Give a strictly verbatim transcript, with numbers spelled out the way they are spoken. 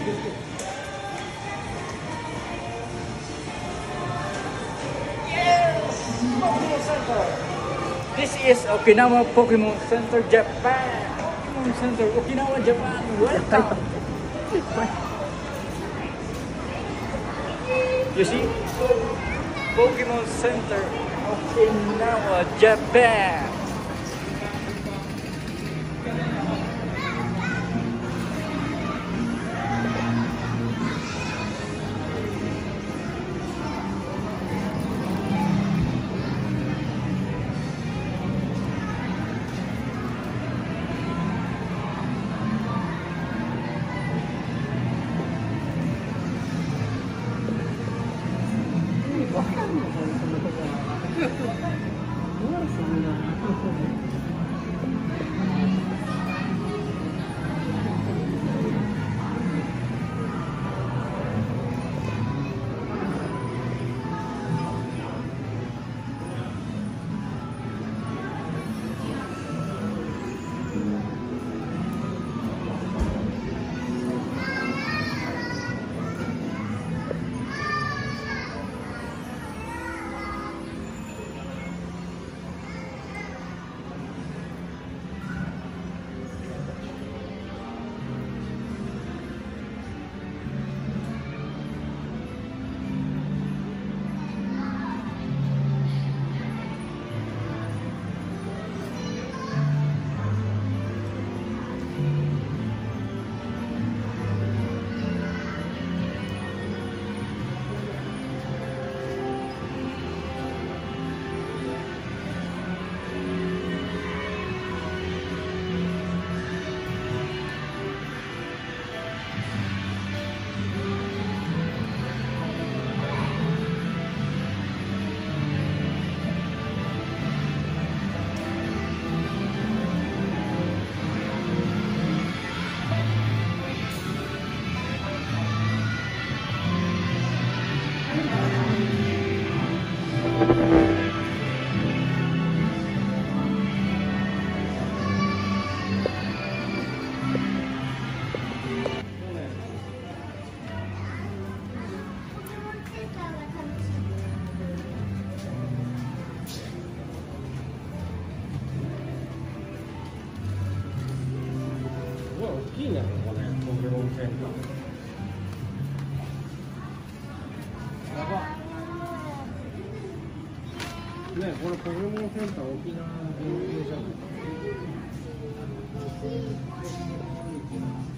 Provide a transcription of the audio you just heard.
Yes! Pokemon Center! This is Okinawa Pokemon Center, Japan! Pokemon Center, Okinawa, Japan! Welcome! You see? Pokemon Center, Okinawa, Japan!このポケモンセンター沖縄の限定じゃない。